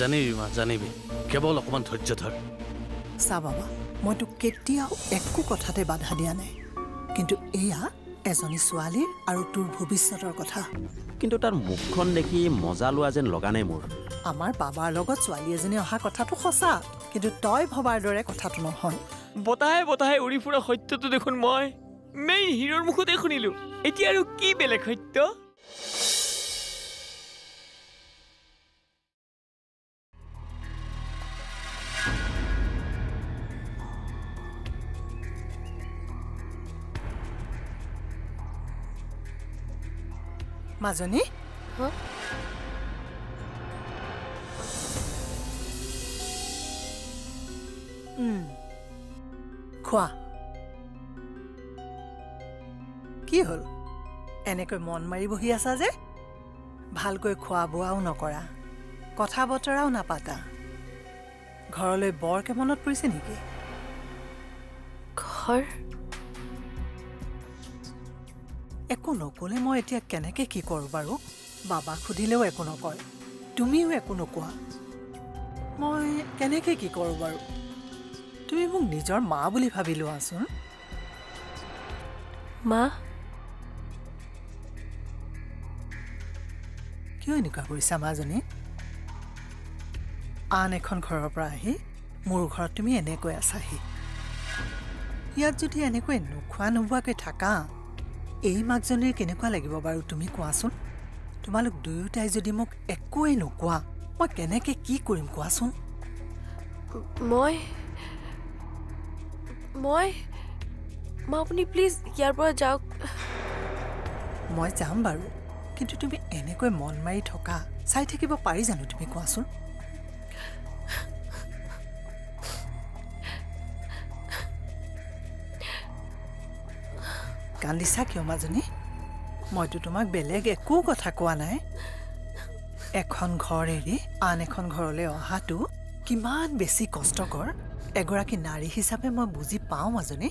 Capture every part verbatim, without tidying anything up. জানিবি মা জানিবি কেবল অকমান ধৈর্য ধর। সা বাবা মই তোক কেতিয়াও একো কথাতে বাধা দিয়া নাই, কিন্তু এয়া এজনী ছোৱালীৰ আৰু তোৰ ভৱিষ্যতৰ কথা। কিন্তু তাৰ মুখখন দেখি মজা লোৱা যেন লগা নাই মোৰ। আমাৰ বাবাৰ লগত ছোৱালী এজনী অহা কথাটো সঁচা, কিন্তু তই ভবাৰ দৰে কথাটো নহয়। বতাহে বতাহে উৰি ফুৰা সত্যটো দেখোন মই মেই হিৰৰ মুখতে শুনিলো, এতিয়া আৰু কি বেলেগ সত্য? মাজনী হ্যাঁ হুম খোৱা কি হল এনেকৈ মন মাৰি বহি আছা যে? ভালকৈ খোৱা বোৱাও নকৰা, কথা বতৰাও নাপাতা, ঘৰলৈ বৰকে মনত পৰিছে নেকি? ঘৰ একো নকলে মই এতিয়া কেনেকে কি কৰো বাৰু? বাবা খুধিলেও একো নকয়, তুমিও একো নকোৱা, মই কেনেকে কি কৰো বাৰু? তুমি মোক নিজৰ মা বুলি ভাবি লোৱাচোন। মা কিয় এনেকুৱা কৰিছা মাজনী? আন এখন ঘৰৰ পৰা আহি মোৰ ঘৰত তুমি এনেকৈ আছাহি। ইয়াত যদি এনেকৈ নোখোৱা নোবোৱাকৈ থাকা, এই মাকজনীৰ কেনেকুৱা লাগিব বাৰু তুমি কোৱাচোন? তোমালোক দুয়োটাই যদি মোক একোৱেই নোকোৱা, মই কেনেকৈ কি কৰিম কোৱাচোন? মই মই মা আপুনি প্লিজ ইয়াৰ পৰা যাওক। মই যাম বাৰু, কিন্তু তুমি এনেকৈ মন মাৰি থকা চাই থাকিব পাৰি জানো তুমি কোৱাচোন? কান্দিছা কিয় মাজনী? মইতো তোমাক বেলেগ একো কথা কোৱা নাই। এখন ঘৰ এৰি আন এখন ঘৰলৈ অহাটো কিমান বেছি কষ্টকৰ এগৰাকী নাৰী হিচাপে মই বুজি পাওঁ মাজনী,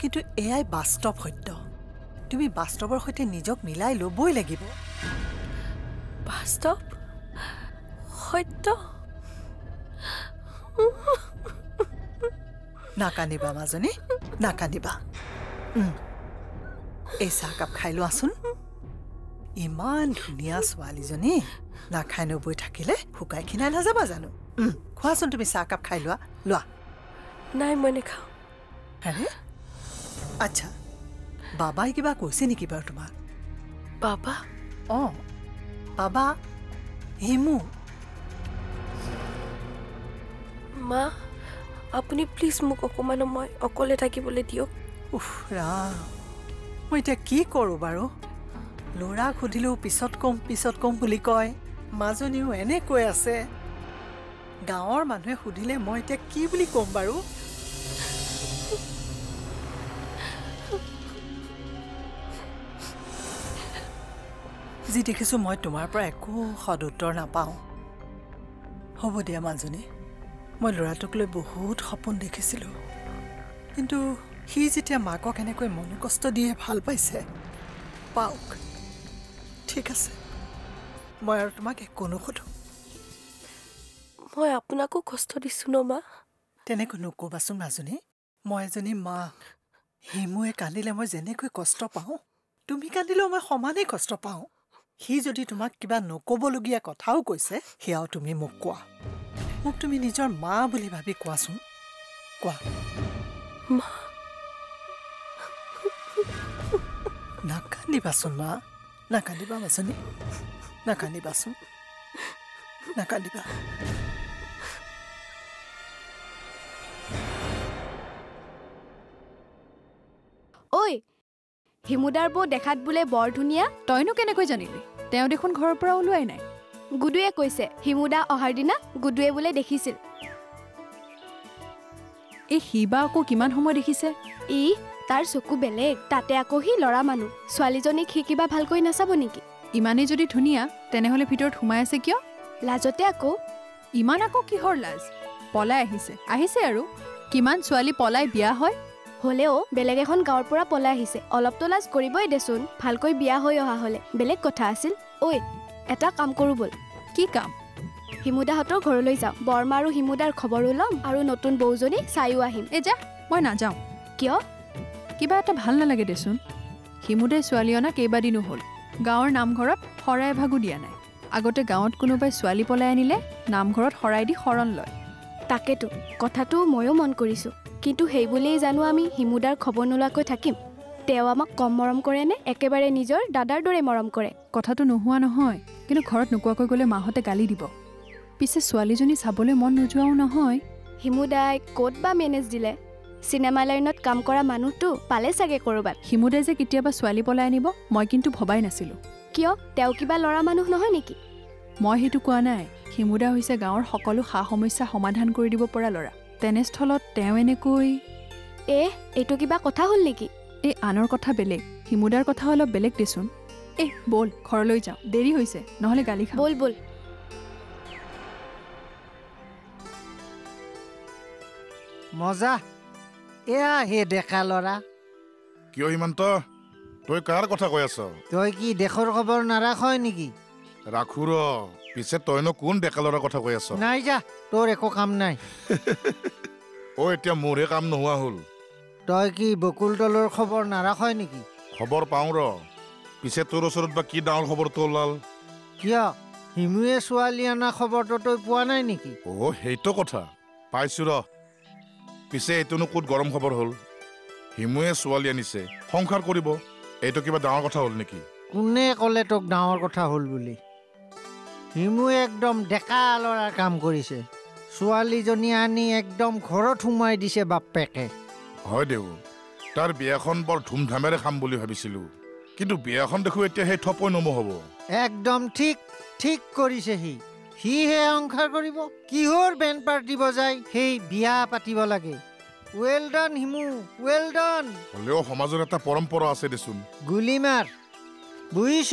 কিন্তু এয়াই বাস্তৱ সত্য। তুমি বাস্তৱৰ সৈতে নিজক মিলাই ল'বই লাগিব। বাস্তৱ সত্য নাকান্দিবা মাজনী, নাকান্দিবা। এই চাহকাপ খাই লোৱাচোন। ইমান ধুনীয়া ছোৱালীজনী নাখাই নবৈ থাকিলে শুকাই খিনাই নাযাবা জানো? খোৱাচোন তুমি চাহকাপ খাই লোৱা, লোৱা। নাই মই নাখাওঁ। আৰে আচ্ছা, বাবাই কিবা কৈছে নেকি বাৰু তোমাৰ? বাবা অঁ বাবা হিমু। মা আপুনি প্লিজ মোক অকণমানো মই অকলে থাকিবলৈ দিয়ক। উফ ৰাম, মই এতিয়া কি কৰোঁ বাৰু? ল'ৰা সুধিলেও পিছত কম পিছত কম বুলি কয়, মাজনীও এনেকৈ আছে। গাঁৱৰ মানুহে সুধিলে মই এতিয়া কি বুলি ক'ম বাৰু? যি দেখিছোঁ মই তোমাৰ পৰা একো সদুত্তৰ নাপাওঁ। হ'ব দিয়া মাজনী, মই ল'ৰাটোক লৈ বহুত সপোন দেখিছিলোঁ, কিন্তু সি যেতিয়া মাকক এনেকৈ মন কষ্ট দিয়ে ভাল পাইছে, পাওক। ঠিক আছে, মই আৰু তোমাক একো নুসুধোঁ। মই আপোনাকো কষ্ট দিছোঁ ন মা? তেনেকৈ নক'বাচোন মাজনী, মই এজনী মা। হিমুৱে কান্দিলে মই যেনেকৈ কষ্ট পাওঁ, তুমি কান্দিলেও মই সমানেই কষ্ট পাওঁ। সি যদি তোমাক কিবা নক'বলগীয়া কথাও কৈছে, সেয়াও তুমি মোক কোৱা। মোক তুমি নিজৰ মা বুলি ভাবি কোৱাচোন, কোৱা। মা নাকান্দিবাচোন, মা নাকান্দিবা মাজনী, নাকান্দিবাচোন, নাকান্দিবা। ঐ হিমুদাৰ বৌ দেখাত বোলে বৰ ধুনীয়া, তইনো কেনেকৈ জানিলি? তেওঁ দেখোন ঘৰৰ পৰা ওলোৱাই নাই। গুডুৱে কৈছে হিমুদা অহাৰ দিনা গুডুৱে বোলে দেখিছিল। এই শিবা আকৌ কিমান সময় দেখিছে? ই তাৰ চকু বেলেগ, তাতে আকৌ সি ল'ৰা মানুহ। ছোৱালীজনীক সি কিবা ভালকৈ নাচাব নেকি? ইমানেই যদি ধুনীয়া তেনেহ'লে ভিতৰত সোমাই আছে কিয়? লাজতে আকৌ। ইমান আকৌ কিহৰ লাজ? পলাই আহিছে আহিছে আৰু কিমান ছোৱালী পলাই বিয়া হয়। হ'লেও বেলেগ এখন গাঁৱৰ পৰা পলাই আহিছে, অলপতো লাজ কৰিবই দেচোন। ভালকৈ বিয়া হৈ অহা হ'লে বেলেগ কথা আছিল। ঐ এটা কাম কৰোঁ ব'ল। কি কাম? হিমুদাহঁতৰ ঘৰলৈ যাওঁ। বৰ্মা আৰু হিমুদাৰ খবৰো ল'ম আৰু নতুন বৌজনী চাইও আহিম। এ যা, মই নাযাওঁ। কিয়? কিবা এটা ভাল নালাগে দেচোন। হিমুদাই ছোৱালী অনা কেইবাদিনো হ'ল। গাঁৱৰ নামঘৰত শৰাই ভাগো দিয়া নাই। আগতে গাঁৱত কোনোবাই ছোৱালী পলাই আনিলে নামঘৰত শৰাই দি শৰণ লয়। তাকেতো, কথাটো ময়ো মন কৰিছোঁ। কিন্তু সেইবুলিয়েই জানো আমি হিমুদাৰ খবৰ নোলোৱাকৈ থাকিম? তেওঁ আমাক কম মৰম কৰে নে একেবাৰে নিজৰ দাদাৰ দৰে মৰম কৰে? কথাটো নোহোৱা নহয়, কিন্তু ঘৰত নোকোৱাকৈ গ'লে মাহঁতে গালি দিব। পিছে ছোৱালীজনী চাবলৈ মন নোযোৱাও নহয়। হিমুদাই ক'ত বা মেনেজ দিলে? চিনেমা লাইনত কাম কৰা মানুহটো পালে চাগে ক'ৰবাত। হিমুদাই যে কেতিয়াবা ছোৱালী পলাই আনিব মই কিন্তু ভবাই নাছিলোঁ। কিয়, তেওঁ কিবা ল'ৰা মানুহ নহয় নেকি? মই সেইটো কোৱা নাই। হিমুদা হৈছে গাঁৱৰ সকলো সা সমস্যা সমাধান কৰি দিব পৰা ল'ৰা। তেনেস্থলত তেওঁ এনেকৈ এহ এইটো কিবা কথা হ'ল নেকি? এই আনৰ কথা বেলেগ, হিমুদাৰ কথা অলপ বেলেগ দেচোন। এহ ব'ল ঘৰলৈ যাওঁ, দেৰি হৈছে নহ'লে গালি খাম। ব'ল ব'ল। মজা, এয়া হে ডেকা ল'ৰা। কিয় হিমন্ত, তই কাৰ কথা কৈ আছ? তই কি দেশৰ খবৰ নাৰাখয় নেকি? ৰাখো ৰ, পিছে তইনো কোন ডেকা ল'ৰাৰ কথা কৈ আছ? নাই যা, তোৰ একো কাম নাই। অ এতিয়া মোৰে কাম নোহোৱা হ'ল। তই কি বকুল তলৰ খবৰ নাৰাখয় নেকি? খবৰ পাওঁ ৰ, পিছে তোৰ ওচৰত বা কি ডাঙৰ খবৰটো ওলাল? কিয়, হিমুৱে ছোৱালী অনা খবৰটো তই পোৱা নাই নেকি? অ সেইটো কথা পাইছোঁ ৰ। পিছে এইটোনো ক'ত গৰম খবৰ হ'ল? হিমুৱে ছোৱালী আনিছে, সংসাৰ কৰিব, এইটো কিবা ডাঙৰ কথা হ'ল নেকি? কোনে ক'লে তোক ডাঙৰ কথা হ'ল বুলি? হিমুৱে একদম ডেকা ল'ৰাৰ কাম কৰিছে, ছোৱালীজনী আনি একদম ঘৰত সোমাই দিছে বাপেকে। হয় দেউ, তাৰ বিয়াখন বৰ ধুমধামেৰে খাম বুলি ভাবিছিলোঁ, কিন্তু বিয়াখন দেখো এতিয়া সেই থপই নম হ'ব। একদম ঠিক ঠিক কৰিছে সি। সিহে সংসাৰ কৰিব, কিহৰ বেণ্ড পাৰ্টি বজাই সেই বিয়া পাতিব লাগে। Well done Himu, well done. হ'লেও সমাজৰ এটা পৰম্পৰা আছে দেচোন। গুলি মাৰ বুজিছ,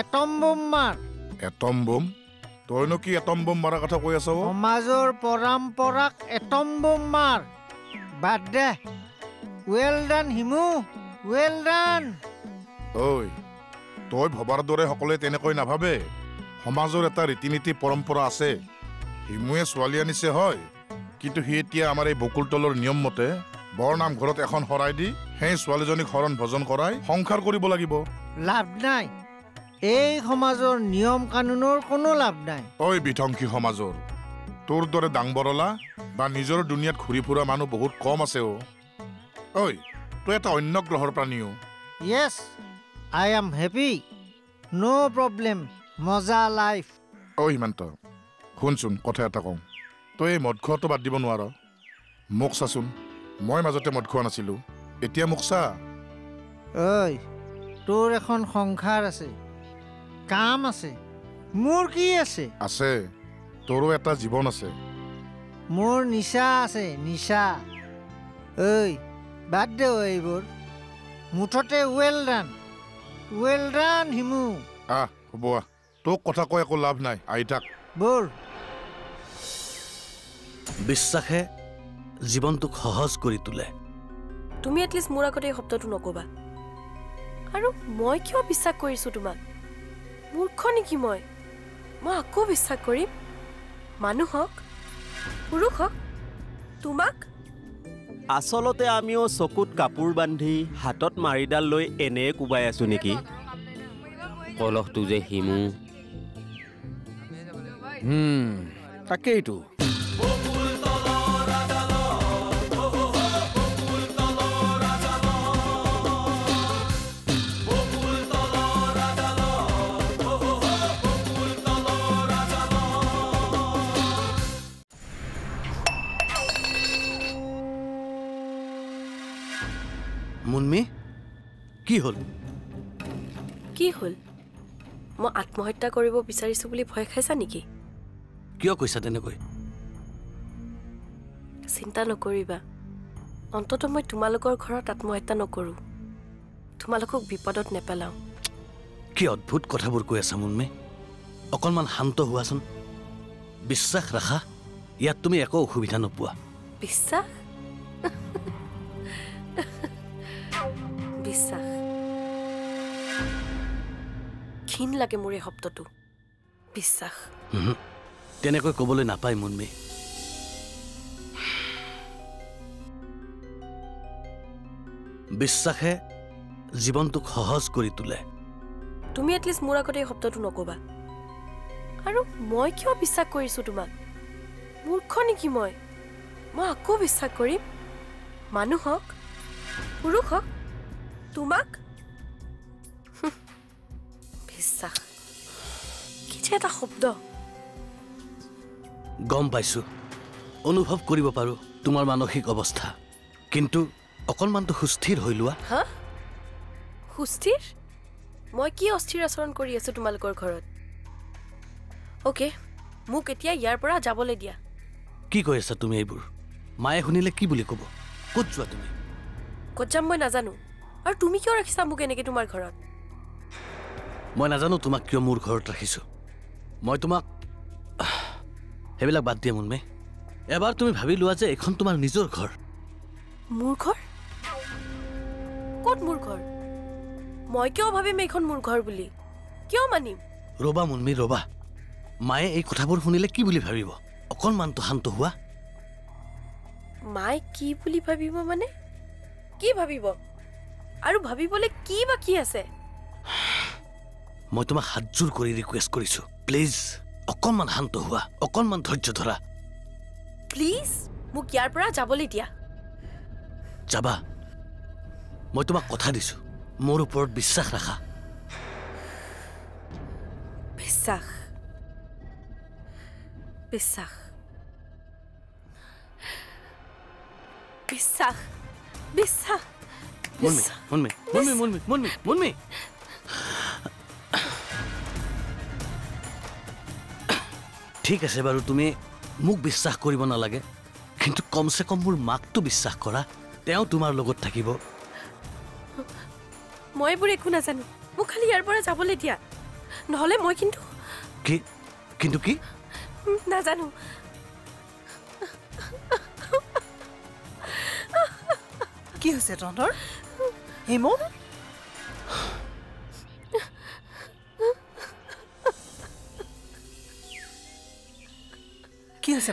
এটম বোম মাৰ। Atom bomb? তইনো কি এটম বোম মাৰাৰ কথা কৈ আছ? সমাজৰ পৰম্পৰাক এটম বোম মাৰ। বাদ দে, well done Himu, well done. ঐ তই ভবাৰ দৰে সকলোৱে তেনেকৈ নাভাবে। সমাজৰ এটা ৰীতি নীতি পৰম্পৰা আছে। হিমুৱে ছোৱালী আনিছে হয়, কিন্তু সি এতিয়া আমাৰ এই বকুলতলৰ নিয়ম মতে বৰ নামঘৰত এখন শৰাই দি সেই ছোৱালীজনীক শৰণ ভজন কৰাই সংসাৰ কৰিব লাগিব। লাভ নাই, এই সমাজৰ নিয়ম কানুনৰ কোনো লাভ নাই। ঐ বিধংসী সমাজৰ, তোৰ দৰে ডাঙবৰলা বা নিজৰ দুনিয়াত ঘূৰি ফুৰা মানুহ বহুত কম আছে। অ ঐ তই এটা অন্য গ্ৰহৰ প্ৰাণীও। Yes, I am happy, no' problem, মজা লাইফ। ঐ হিমন্ত শুনচোন, কথা এটা কওঁ, তই এই মদ খোৱাটো বাদ দিব নোৱাৰ। মোক চাচোন, মই মাজতে মদ খোৱা নাছিলোঁ, এতিয়া মোক চা। ঐ তোৰ এখন সংসাৰ আছে, কাম আছে। মোৰ কি আছে? আছে, তোৰো এটা জীৱন আছে। মোৰ নিচা আছে, নিচা। ঐ বাদ দে এইবোৰ, মুঠতে well done, well done Himu. আহ হ'ব আহ, তোক কথা কৈ একো লাভ নাই, আহি থাক। ব'ল। বিশ্বাসে জীৱনটোক সহজ কৰি তোলে। তুমি এটলিষ্ট মোৰ আগতে এই শব্দটো নক'বা। আৰু মই কিয় বিশ্বাস কৰিছোঁ তোমাক? মূৰ্খ নেকি মই? মই আকৌ বিশ্বাস কৰিম? মানুহ হওক, পুৰুষ হওক, তোমাক? আচলতে আমিও চকুত কাপোৰ বান্ধি হাতত মাৰিডাল লৈ এনেয়ে কোবাই আছোঁ নেকি? কলহটো যে হিমু। তাকেইতো, মুন্মি কি হ'ল? কি হ'ল? মই আত্মহত্যা কৰিব বিচাৰিছোঁ বুলি ভয় খাইছা নেকি? কিয় কৈছা তেনেকৈ? চিন্তা নকৰিবা, অন্তত মই তোমালোকৰ ঘৰত আত্মহত্যা নকৰোঁ, তোমালোকক বিপদত নেপেলাওঁ। কি অদ্ভুত কথাবোৰ কৈ আছা মুন্মি, অকণমান শান্ত হোৱাচোন। বিশ্বাস ৰাখা, ইয়াত তুমি একো অসুবিধা নোপোৱা। বিশ্বাস? বিশ্বাস? ঘিণ লাগে মোৰ এই শব্দটো, বিশ্বাস। তেনেকৈ কবলৈ নাপায় মুনমি। বিশ্বাসে জীৱনটোক সহজ কৰি তোলে। তুমি এটলিষ্ট মোৰ আগতে এই শব্দটো নকবা। আৰু মই কিয় বিশ্বাস কৰিছো তোমাক? মূৰ্খ নেকি মই? মই আকৌ বিশ্বাস কৰিম? মানুহক, পুৰুষক, তোমাক? বিশ্বাস কি যে এটা শব্দ। গম পাইছো, অনুভৱ কৰিব পাৰো তোমাৰ মানসিক অৱস্থা, কিন্তু অকণমান তো সুস্থিৰ হৈ লোৱা। হা, সুস্থিৰ? মই কি অস্থিৰ আচৰণ কৰি আছো তোমালোকৰ ঘৰত? ওকে, মোক এতিয়া ইয়াৰ পৰা যাবলৈ দিয়া। কি কৈ আছা তুমি এইবোৰ? মায়ে শুনিলে কি বুলি ক'ব? ক'ত যোৱা তুমি? ক'ত যাম মই নাজানো। আৰু তুমি কিয় ৰাখিছা মোক এনেকৈ তোমাৰ ঘৰত? মই নাজানো তোমাক কিয় মোৰ ঘৰত ৰাখিছো। মই তোমাক সেইবিলাক বাদ দিয়া মুনমে। এবাৰ তুমি ভাবি লোৱা যে এখন তোমাৰ নিজৰ ঘৰ। মোৰ ঘৰ? ক'ত মোৰ ঘৰ? মই কিয় ভাবিম এইখন মোৰ ঘৰ বুলি? কিয় মানিম? ৰবা মুনমি, ৰবা। মায়ে এই কথাবোৰ শুনিলে কি বুলি ভাবিব? অকণমান তো শান্ত হোৱা। মায়ে কি বুলি ভাবিব মানে? কি ভাবিব? আৰু ভাবিবলৈ কি বাকী আছে? মই তোমাক হাতযোৰ কৰি ৰিকুৱেষ্ট কৰিছো, প্লিজ অকণমান শান্ত হোৱা, অকণমান ধৈৰ্য ধৰা। প্লিজ মোক ইয়াৰ পৰা যাবলৈ দিয়া। যাবা, মই তোমাক কথা দিছো। মোৰ ওপৰত বিশ্বাস ৰাখা। বিশ্বাস, বিশ্বাস, বিশ্বাস, বিশ্বাস। মুনমি, মুনমি, মুনমি, মুনমি, মুনমি, মুনমি। ঠিক আছে বাৰু, তুমি মোক বিশ্বাস কৰিব নালাগে, কিন্তু কমচে কম মোৰ মাকটো বিশ্বাস কৰা। তেওঁ তোমাৰ লগত থাকিব। মই বৰ একো নাজানো, মোক খালি ইয়াৰ পৰা যাবলৈ দিয়া। নহ'লে মই কিন্তু কি কিন্তু কি নাজানো। কি হৈছে তহঁতৰ? হেমু, কি হৈছে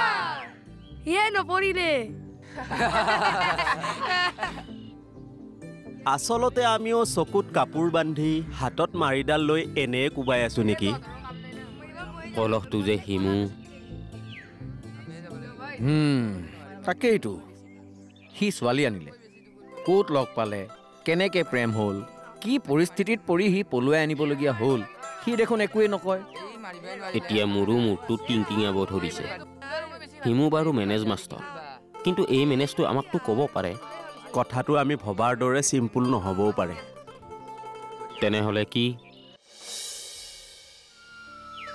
আচলতে আমিও চকুত কাপোৰ বান্ধি হাতত মাৰিডাল লৈ এনে কোবাই আছো নেকি? কলহটো যে হিমু। তাকেইতো, সি ছোৱালী আনিলে, ক'ত লগ পালে, কেনেকৈ প্ৰেম হ'ল, কি পৰিস্থিতিত পৰি সি পলুৱাই আনিবলগীয়া হ'ল, সি দেখোন একোৱেই নকয়। এতিয়া মোৰো মূৰটো টিংটিঙাব ধৰিছে। হিমু বাৰু মেনেজ মাষ্টৰ, কিন্তু এই মেনেজটো আমাকতো ক'ব পাৰে। কথাটো আমি ভবাৰ দৰে চিম্পুল নহ'বও পাৰে। তেনেহ'লে কি?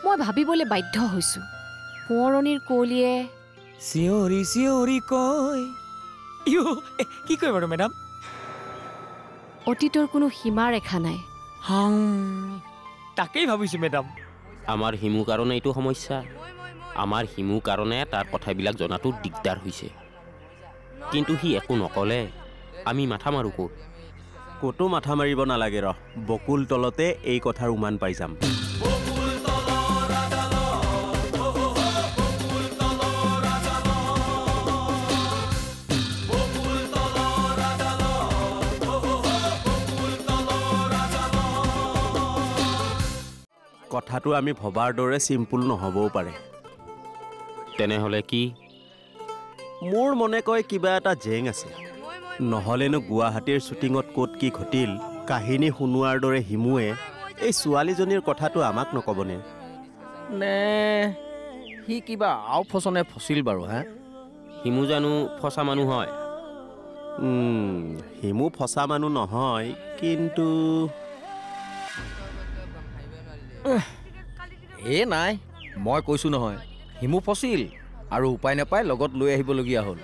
মই ভাবিবলৈ বাধ্য হৈছোঁ। সোঁৱৰণীৰ কুঁৱলীয়ে চিঞৰি চিঞৰি কয়। ইউ, কি কয় বাৰু মেডাম? অতীতৰ কোনো সীমাৰেখা নাই। তাকেই ভাবিছোঁ মেডাম। আমাৰ হিমু কাৰণে এইটো সমস্যা। আমাৰ হিমু কাৰণে তাৰ কথাবিলাক জনাটো দিগদাৰ হৈছে। কিন্তু সি একো নক'লে আমি মাথা মাৰোঁ ক'ত? ক'তো মাথা মাৰিব নালাগে ৰহ, বকুল তলতে এই কথাৰ উমান পাই যাম। কথাটো আমি ভবাৰ দৰে চিম্পুল নহ'বও পাৰে। তেনেহ'লে কি? মোৰ মনে কয় কিবা এটা জেং আছে। নহ'লেনো গুৱাহাটীৰ শ্বুটিঙত ক'ত কি ঘটিল কাহিনী শুনোৱাৰ দৰে হিমুৱে এই ছোৱালীজনীৰ কথাটো আমাক নক'বনে? নে সি কিবা আও ফচনে ফচিল বাৰু? হা, হিমু জানো ফচা মানুহ হয়? হিমু ফচা মানুহ নহয়, কিন্তু এ নাই, মই কৈছোঁ নহয়, হিমু ফসিল আৰু উপায় নাপায় লগত লৈ আহিবলগীয়া হ'ল।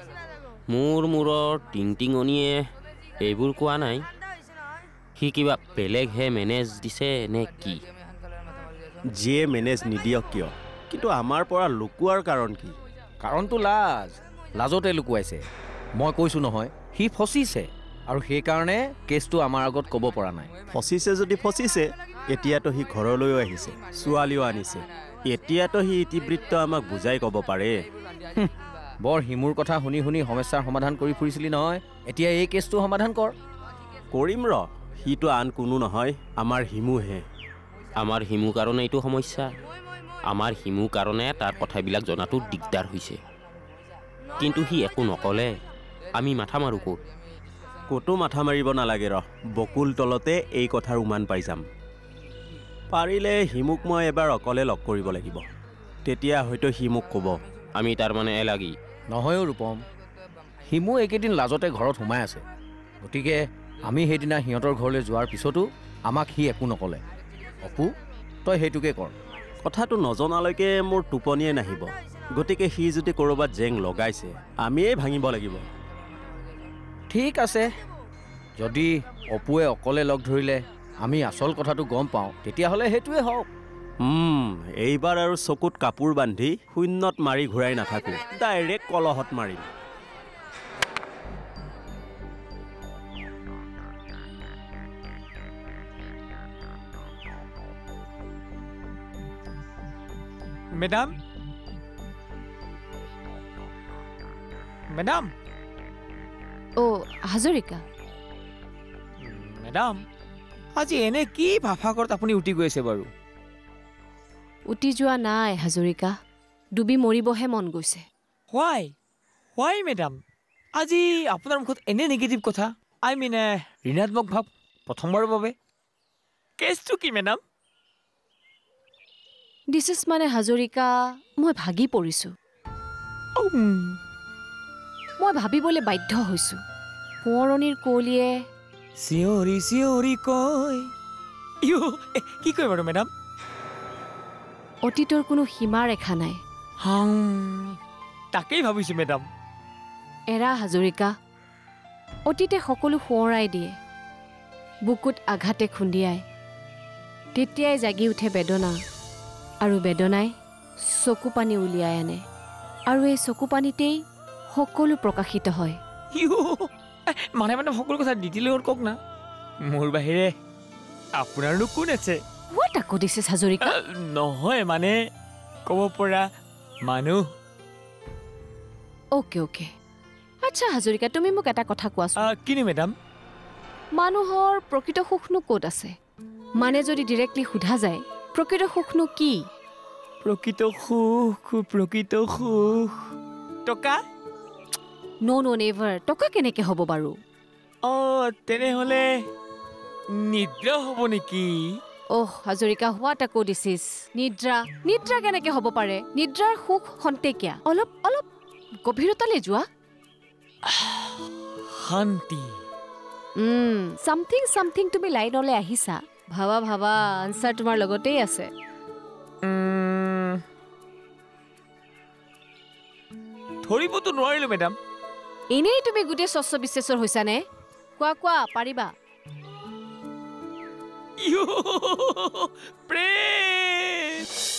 মোৰ মূৰৰ টিংটিঙনিয়ে এইবোৰ কোৱা নাই, সি কিবা বেলেগহে মেনেজ দিছে নে কি? যিয়ে মেনেজ নিদিয়ক কিয়, কিন্তু আমাৰ পৰা লুকুৱাৰ কাৰণ কি? কাৰণটো লাজ, লাজতে লুকুৱাইছে। মই কৈছোঁ নহয়, সি ফচিছে আৰু সেইকাৰণে কেছটো আমাৰ আগত ক'ব পৰা নাই। ফচিছে যদি ফচিছে, এতিয়াতো সি ঘৰলৈও আহিছে, ছোৱালীও আনিছে, এতিয়াতো সি ইতিবৃত্ত আমাক বুজাই ক'ব পাৰে। বৰ হিমুৰ কথা শুনি শুনি সমস্যাৰ সমাধান কৰি ফুৰিছিলি নহয়, এতিয়া এই কেছটো সমাধান কৰ। কৰিম ৰ, সিটো আন কোনো নহয়, আমাৰ হিমুহে। আমাৰ হিমু কাৰণে এইটো সমস্যা, আমাৰ হিমু কাৰণে তাৰ কথাবিলাক জনাটো দিগদাৰ হৈছে। কিন্তু সি একো নক'লে আমি মাথা মাৰোঁ ক'ত? ক'তো মাথা মাৰিব নালাগে ৰহ, বকুল তলতে এই কথাৰ উমান পাই যাম। পাৰিলে হিমুক মই এবাৰ অকলে লগ কৰিব লাগিব, তেতিয়া হয়তো সি মোক ক'ব। আমি তাৰমানে এলাগি নহয়ও ৰূপম, হিমু এইকেইদিন লাজতে ঘৰত সোমাই আছে। গতিকে আমি সেইদিনা সিহঁতৰ ঘৰলৈ যোৱাৰ পিছতো আমাক সি একো নক'লে। অপু, তই সেইটোকে কৰ। কথাটো নজনালৈকে মোৰ টোপনিয়ে নাহিব, গতিকে সি যদি ক'ৰবাত জেং লগাইছে আমিয়েই ভাঙিব লাগিব। ঠিক আছে, যদি অপুৱে অকলে লগ ধৰিলে আমি আচল কথাটো গম পাওঁ, তেতিয়াহ'লে সেইটোৱে হওক। এইবাৰ আৰু চকুত কাপোৰ বান্ধি শূন্যত মাৰি ঘূৰাই নাথাকোঁ, ডাইৰেক্ট কলহত মাৰিম। Madam, madam. ও হাজৰিকা মেডাম, আজি এনে কি ভাফাকৰত আপুনি উঠি গৈছে বাৰু? উঠি যোৱা নাই হাজৰিকা, ডুবি মৰিবহে মন গৈছে। হোৱাই হোৱাই মেডাম, আজি আপোনাৰ মুখত এনে নিগেটিভ কথা, আই মিন ঋণাত্মক ভাৱ প্ৰথমবাৰৰ বাবে। কেছটো কি মেডাম? ডিচিছ মানে হাজৰিকা, মই ভাগি পৰিছোঁ, মই ভাবিবলৈ বাধ্য হৈছোঁ। সোঁৱৰণীৰ কুঁৱলীয়ে চিঞৰি চিঞৰি কয়। ইউ, কি কয় বাৰু মেডাম? অতীতৰ কোনো সীমা ৰেখা নাই। হাং, তাকেই ভাবিছোঁ মেডাম। এৰা হাজৰিকা, অতীতে সকলো সোঁৱৰাই দিয়ে, বুকুত আঘাতে খুন্দিয়াই, তেতিয়াই জাগি উঠে বেদনা, আৰু বেদনাই চকু পানী উলিয়াই আনে, আৰু এই চকু পানীতেই সকলো প্ৰকাশিত হয়। ইউ, মানে মানে সকলো কথা ডিটেইলত কওক না, মোৰ বাহিৰে আপোনাৰনো কোন আছে? হোৱাট আকৌ দিছে হাজৰিকা? নহয় মানে ক'ব পৰা মানুহ। অ'কে অ'কে, আচ্ছা হাজৰিকা, তুমি মোক এটা কথা কোৱাচোন। কিনি মেডাম? মানুহৰ প্ৰকৃত সুখনো ক'ত আছে? মানে যদি ডিৰেক্টলি সোধা যায়, প্ৰকৃত সুখনো কি? প্ৰকৃত সুখ, প্ৰকৃত সুখ টকা? নো নো নেভাৰ, টকা কেনেকৈ হ'ব বাৰু? অঁ, তেনেহ'লে নিদ্ৰা হ'ব নেকি? অহ হাজৰিকা, হোৱাট আকৌ দিছিস? নিদ্ৰা, নিদ্ৰা কেনেকৈ হ'ব পাৰে? নিদ্ৰাৰ সুখ খন্তেকীয়া, অলপ অলপ গভীৰতালৈ যোৱা। শান্তি, চামথিং চামথিং। তুমি লাইনলৈ আহিছা, ভাবা ভাবা, আনচাৰ তোমাৰ লগতেই আছে। ধৰিবতো নোৱাৰিলোঁ মেডাম। এনেই তুমি গোটেই স্বচ্ছ বিশ্লেষৰ হৈছানে? কোৱা কোৱা, পাৰিবা? প্ৰেম।